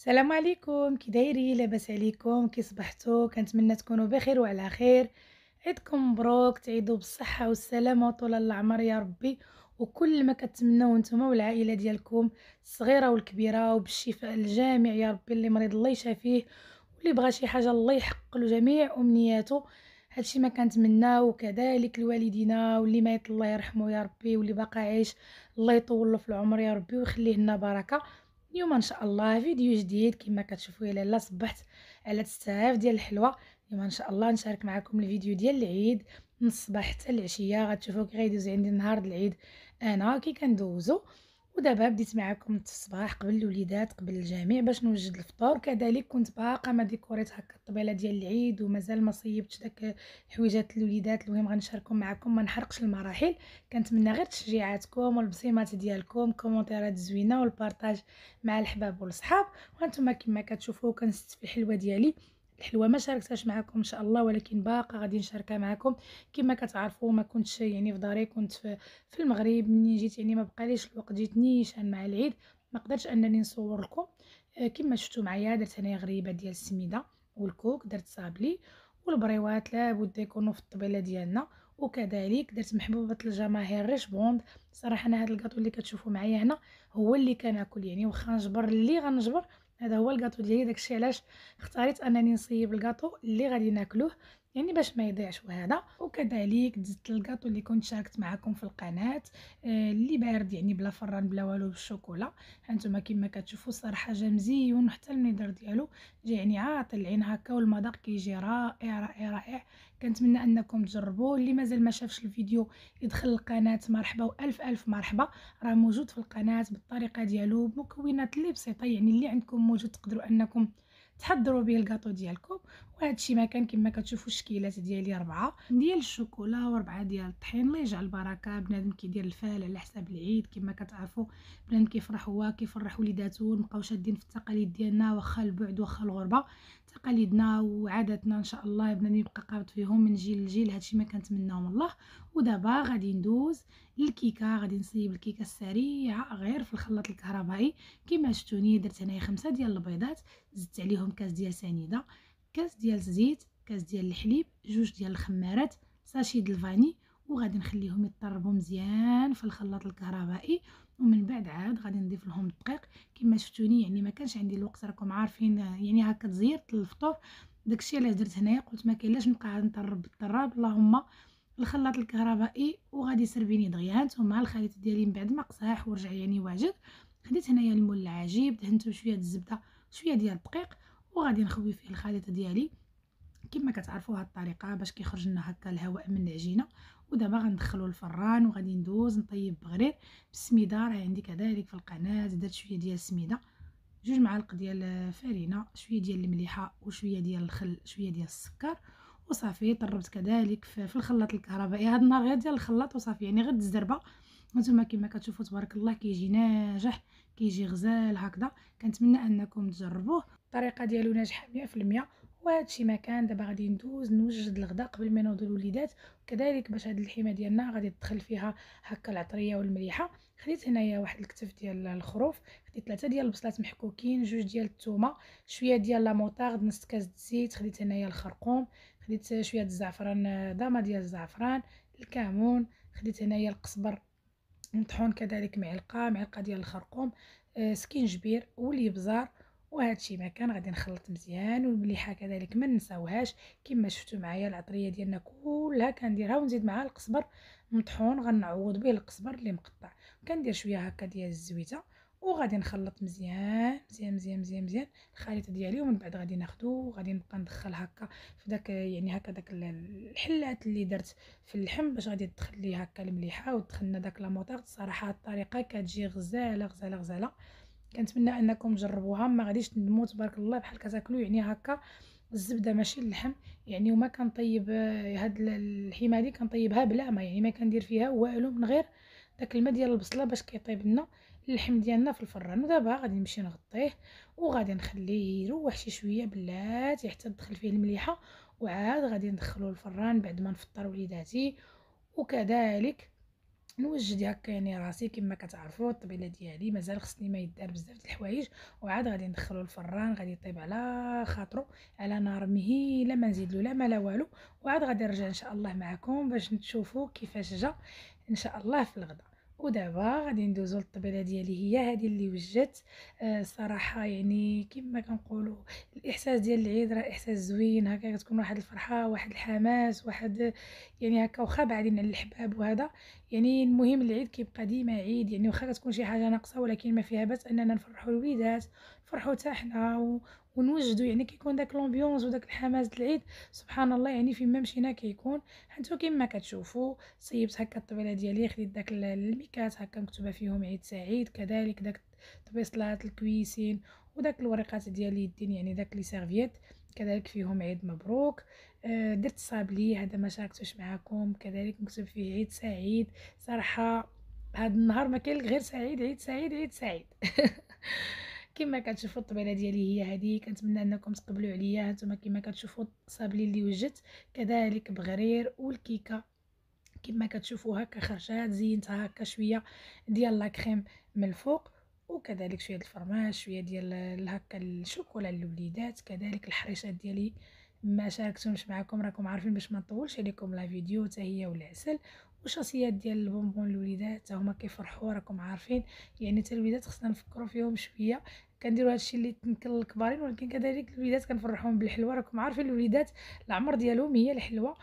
السلام عليكم، كي دايرين؟ لاباس عليكم؟ كي صبحتوا؟ كنتمنى تكونوا بخير وعلى خير. عيدكم مبروك، تعيدوا بالصحه والسلامه وطول العمر يا ربي، وكل ما كتمناو نتوما والعائله ديالكم الصغيره والكبيره، وبالشفاء الجامع يا ربي. اللي مريض الله يشافيه، واللي بغى شي حاجه الله يحقق له جميع امنياته. هادشي ما كنتمناو، وكذلك لوالدينا، واللي مات الله يرحمه يا ربي، واللي باقي عايش الله يطول له في العمر يا ربي ويخليه لنا بركه. اليوم ان شاء الله فيديو جديد كما كتشوفوا. يا لاله صبحت على تستاف ديال الحلوه. اليوم ان شاء الله نشارك معكم الفيديو ديال العيد من الصباح حتى العشيه. غتشوفوا كي غيدوز عندي نهار العيد انا كي كندوزو. ودابا بديت معكم في الصباح قبل الوليدات قبل الجميع باش نوجد الفطور. كذلك كنت باقا ما ديكوريت هكا الطبيله ديال العيد، ومازال ما صيبتش داك حويجات الوليدات. المهم غنشاركهم معكم، ما نحرقش المراحل. كنتمنى غير تشجيعاتكم والبصيمات ديالكم، كومونتيرات زوينه والبارطاج مع الحباب والصحاب. وانتم كما كتشوفوا كنست في الحلوه ديالي. الحلوه ما شاركتهاش معكم ان شاء الله، ولكن باقا غادي نشاركها معكم. كما كتعرفوا ما كنتش في داري، كنت في المغرب. منين جيت ما بقاليش الوقت، جيت نيشان مع العيد، ما قدرتش انني نصور لكم. كما شفتوا معايا درت انا غريبه ديال السميده والكوك، درت صابلي والبريوات لابد يكونوا في الطبيله ديالنا. وكذلك درت محبوبه الجماهير ريش بوند. صراحه انا هذا الكاطو اللي كتشوفوا معايا هنا هو اللي كناكل، واخا نجبر اللي غنجبر، هذا هو الكاطو ديالي. داكشي علاش اختاريت انني نصيب الكاطو اللي غادي ناكلوه، باش ما يضيعش. وهذا وكذلك دزت الكاطو اللي كنت شاركت معكم في القناه، اللي بارد بلا فران بلا والو، بالشوكولا. هانتوما كما كتشوفوا صراحه جا مزيون، حتى المنظر ديالو جا عاطل العين هكا، والمذاق كيجي رائع رائع رائع. كنتمنى انكم تجربوه. اللي مازال ما شافش الفيديو يدخل القناه، مرحبا والف الف مرحبا، راه موجود في القناه بالطريقه ديالو، بمكونات اللي بسيطه اللي عندكم موجود، تقدروا انكم تحضروا به الكاطو ديالكم. وهذا الشيء ما كان كما كتشوفوا الشكيلات ديالي، 4 ديال الشوكولا و4 ديال الطحين. الله يجعل البركه. بنادم كيدير الفال على حساب العيد، كما كتعرفوا بنادم كيفرح، هو كيفرح وليداتو. نبقاو شادين في التقاليد ديالنا، واخا البعد واخا الغربه، تقاليدنا وعاداتنا ان شاء الله بنادم يبقى قابض فيهم من جيل لجيل. هذا الشيء ما كنتمناو الله. ودابا غادي ندوز الكيكه. غادي نصيب الكيكه السريعه غير في الخلاط الكهربائي. كما شفتوني درت هنايا 5 ديال البيضات، زدت عليهم كاس ديال سنيده، كاس ديال الزيت، كاس ديال الحليب، 2 ديال الخمارات، ساشي ديال الفاني. وغادي نخليهم يضربوا مزيان في الخلاط الكهربائي، ومن بعد عاد غادي نضيف لهم الدقيق. كما شفتوني ما كانش عندي الوقت، راكم عارفين هكا زيرت الفطور. داكشي علاش درت هنايا، قلت ما كاينلاش نبقى عاد نطرب بالطراب، اللهم الخلاط الكهربائي وغادي يسربيني دغيا. هانتوما مع الخليط ديالي من بعد ما قصاح ورجع واجد. خديت هنايا المول العجيب، دهنتو شويه ديال الزبده شويه ديال الدقيق، وغادي نخوي فيه الخليط ديالي. كما كتعرفوا هاد الطريقه باش كيخرج لنا هكا الهواء من العجينه. ودابا غندخلو الفران وغادي ندوز نطيب بغرير بالسميده. راه عندي كذلك في القناه، درت شويه ديال السميده، 2 معالق ديال فرينه، شويه ديال المليحه وشويه ديال الخل، شويه ديال السكر، وصافي. طربت كذلك في الخلاط الكهربائي. هاد النهار غير ديال الخلاط وصافي، غير الزربه. هانتوما كما كتشوفوا تبارك الله كيجي ناجح، كيجي غزال هكذا. كنتمنى انكم تجربوه، الطريقه ديالو ناجحه 100%. وهادشي ما كان. دابا غادي ندوز نوجد الغداء قبل ما نوضوا الوليدات. وكذلك باش هاد الحيمه ديالنا غادي تدخل فيها هكا العطريه والمليحه. خديت هنايا واحد الكتف ديال الخروف، خديت 3 ديال البصلات محكوكين، 2 ديال الثومه، شويه ديال لاموطارد، نص كاس الزيت. خديت هنايا الخرقوم، خديت شويه الزعفران، ضامه ديال الزعفران، الكمون. خديت هنايا القزبر مطحون، كذلك معلقه ديال الخرقوم، سكينجبير والابزار. وهادشي ما كان غادي نخلط مزيان. والمليحه كذلك ما نساوهاش. كما شفتوا معايا العطريه ديالنا كلها كنديرها، ونزيد معها القزبر مطحون، غنعوض به القزبر اللي مقطع. كندير شويه هكا ديال الزويته، وغادي نخلط مزيان مزيان مزيان مزيان مزيان الخليط ديالي. ومن بعد غادي ناخذو وغادي نبقى ندخل هكا في داك هكا داك الحلات اللي درت في اللحم، باش غادي تدخل لي هكا المليحه ودخلنا داك لاموطارد. صراحه الطريقه كتجي غزاله غزاله غزاله. كنتمنى انكم تجربوها، ما غاديش تندموا تبارك الله. بحال كتاكلوا هكا الزبده ماشي اللحم وما كنطيب هاد الحيمه هادي، كنطيبها بلا ما ما كندير فيها والو، من غير داك الماء ديال البصله باش كيطيب لنا اللحم ديالنا في الفران. ودابا غادي نمشي نغطيه، وغادي نخليه يروح شي شويه بلاتي حتى تدخل فيه المليحه. وعاد غادي ندخلو الفران بعد ما نفطر وليداتي. وكذلك نوجد هكا يعني راسي كما كتعرفوا الطبيله ديالي مازال خصني ما يدار بزاف د الحوايج، وعاد غادي ندخلو الفران غادي يطيب على خاطرو على نار مهيله ما نزيد له لا ما لا والو، وعاد غادي نرجع ان شاء الله معكم باش نشوفوا كيفاش جا ان شاء الله في الغدا. ودابا غادي ندوزو للطبيله ديالي هي هذه اللي وجدت صراحه يعني كما كنقولوا الاحساس ديال العيد راه احساس زوين هكا، كتكون واحد الفرحه واحد الحماس واحد يعني هكا واخا بعدين على الحباب وهذا يعني المهم العيد كيبقى ديما عيد يعني واخا كتكون شي حاجه ناقصه ولكن ما فيها باس اننا نفرحوا الوليدات نفرحوا حتى حنا ونوجدوا يعني كيكون داك لومبيونس وداك الحماس د العيد سبحان الله يعني فين ما مشينا كيكون. حنتو كما كتشوفوا صيبت هكا الطبيله ديالي خديت داك الميكات هكا مكتوبه فيهم عيد سعيد، كذلك داك الطبيصلات الكويسين وداك الورقات ديال اليدين يعني داك لي سيرفييت كذلك فيهم عيد مبروك. درت صابلي هذا ما شاركتوش معكم كذلك مكتوب فيه عيد سعيد. صراحه هذا النهار ما كاين غير سعيد عيد سعيد عيد سعيد. كما كتشوفوا الطبيله ديالي هي هذه، كنتمنى انكم تقبلوا عليا. هانتوما كما كتشوفوا الصابلي اللي وجدت كذلك بغرير، والكيكه كما كتشوفوا هكا خرجات زينتها هكا شويه ديال لا كريم من الفوق وكذلك شويه الفرماج شويه ديال هكا الشوكولا للوليدات. كذلك الحريشات ديالي ما شاركتهمش معكم راكم عارفين باش ما نطولش عليكم لا فيديو حتى هي، والعسل وشخصيات ديال البونبون للوليدات حتى هما كيفرحوا راكم عارفين يعني حتى الوليدات خصنا نفكروا فيهم شويه، كنديروا هادشي اللي تنكل الكبارين ولكن كذلك الوليدات كنفرحوهم بالحلوه راكم عارفين الوليدات العمر ديالهم هي الحلوه.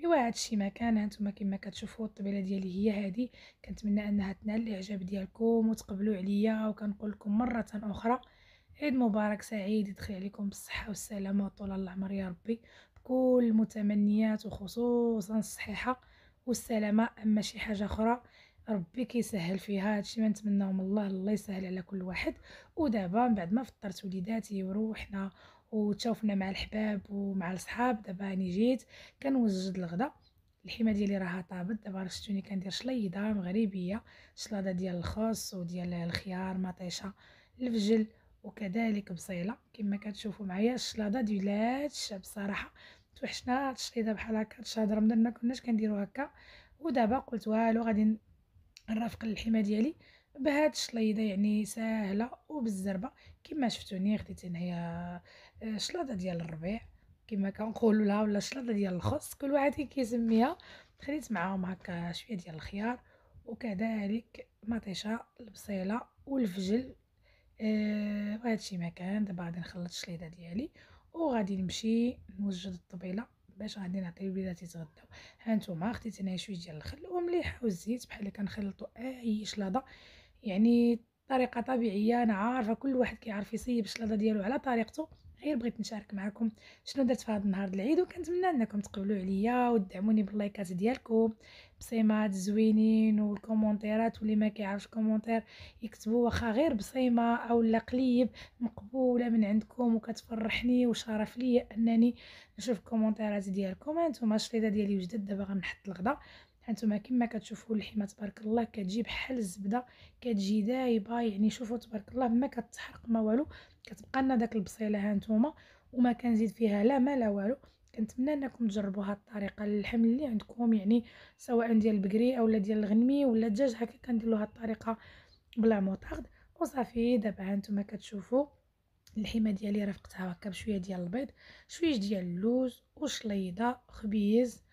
ايوا هادشي ما كان. هانتوما كما كتشوفوا الطبيله ديالي هي هذه، كنتمنى انها تنال الاعجاب ديالكم وتقبلوا عليا، وكنقول لكم مره اخرى عيد مبارك سعيد، يدخل عليكم بالصحه والسلامه وطول العمر يا ربي بكل المتمنيات وخصوصا الصحيحه والسلامه. اما شي حاجه اخرى ربي كيسهل فيها، هادشي ما نتمناو من الله، الله يسهل على كل واحد. ودابا من بعد ما فطرت وليداتي وروحنا وتشوفنا مع الحباب ومع الصحاب، دابا راني جيت كنوجد الغدا. الحمى ديالي راها طابت، دابا شفتوني كندير شليضه مغربيه، شلاضه ديال الخس وديال الخيار مطيشه الفجل وكذلك بصيله كما كتشوفوا معايا الشلاضه ديال هاد الشعب. صراحه توحشنا الشليضه بحال هكا، الشهر رمضان ما كناش كنديرو هكا. ودابا قلت والو غادي نرافق الحمى ديالي بهاد الشليضه يعني ساهله وبالزربه كما شفتوني. خديت هنايا شلاضه ديال الربيع كما كنقولوا لها ولا شلاضه ديال الخس كل واحد كيسميها، خديت معاهم هكا شويه ديال الخيار وكذلك مطيشه البصيله والفجل. وهادشي ما كان. دابا غادي نخلط الشليضه ديالي وغادي نمشي نوجد الطبيله باش غادي نعطي وليداتي يتغداو. هانتوما خديت هنايا شويه ديال الخل ومليحه والزيت بحال اللي كنخلطوا اي شلاضه يعني طريقه طبيعيه. انا عارفه كل واحد كيعرف يصيب الشلاضه ديالو على طريقته، غير بغيت نشارك معكم شنو درت في هذا النهار العيد، وكنتمنى انكم تقبلوا عليا وتدعموني باللايكات ديالكم بصيمات زوينين والكومونتيرات، واللي ما كيعرفش كومونتير يكتبوا واخا غير بصيمه او لا قليب مقبوله من عندكم، وكتفرحني وشرف ليا انني نشوف الكومونتيرات ديالكم. هانتوما الشليضه ديالي وجدت، دابا غنحط الغدا. هانتوما كما كتشوفوا الحمى تبارك الله كتجي بحال الزبده كتجي دايبه يعني شوفوا تبارك الله ما كتحرق ما والو، كتبقى لنا داك البصيله هانتوما وما كنزيد فيها لا ما لا والو. كنتمنى انكم تجربوا هاد الطريقه الحمل اللي عندكم يعني سواء ديال البقري اولا ديال الغنمي ولا الدجاج، هكا كنديروا هاد الطريقه بلا موطارد وصافي. دابا هانتوما كتشوفوا الحمى ديالي رافقتها هكا بشويه ديال البيض شويه ديال اللوز وشليضه خبيز،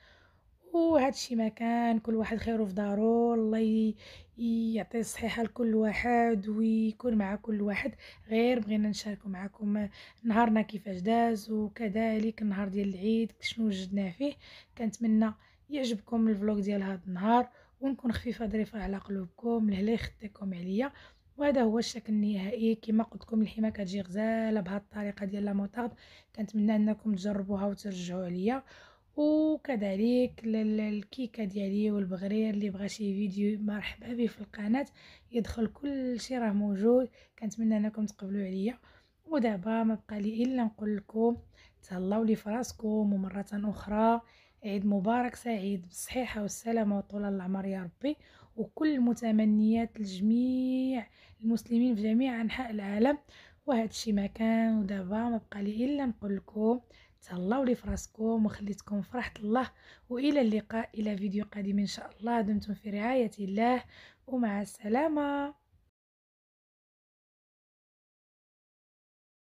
وهادشي ما كان. كل واحد خيره في دارو، الله يعطي الصحيحه لكل واحد ويكون مع كل واحد. غير بغينا نشاركو معكم نهارنا كيفاش داز وكذلك النهار ديال العيد شنو وجدنا فيه. كنتمنى يعجبكم الفلوق ديال هذا النهار ونكون خفيفه ظريفه على قلوبكم لهلا خديتكم عليا. وهذا هو الشكل النهائي كما قلت لكم. الحمى كتجي غزاله بهاد الطريقه ديال لا موطارد، كنتمنى انكم تجربوها وترجعوا عليا. وكذلك الكيكه ديالي والبغرير اللي بغى شي فيديو مرحبا به في القناه، يدخل كل شيء راه موجود. كنتمنى انكم تقبلوا عليا. ودابا ما بقى لي الا نقول لكم تهلاو لي فراسكم، ومره اخرى عيد مبارك سعيد بالصحه والسلامه وطول العمر يا ربي، وكل متمنيات لجميع المسلمين في جميع انحاء العالم. وهذا الشيء ما كان. ودابا ما بقى لي الا نقول لكم تهلاو لي فراسكم وخليتكم فرحة الله، والى اللقاء الى فيديو قادم ان شاء الله. دمتم في رعاية الله ومع السلامة.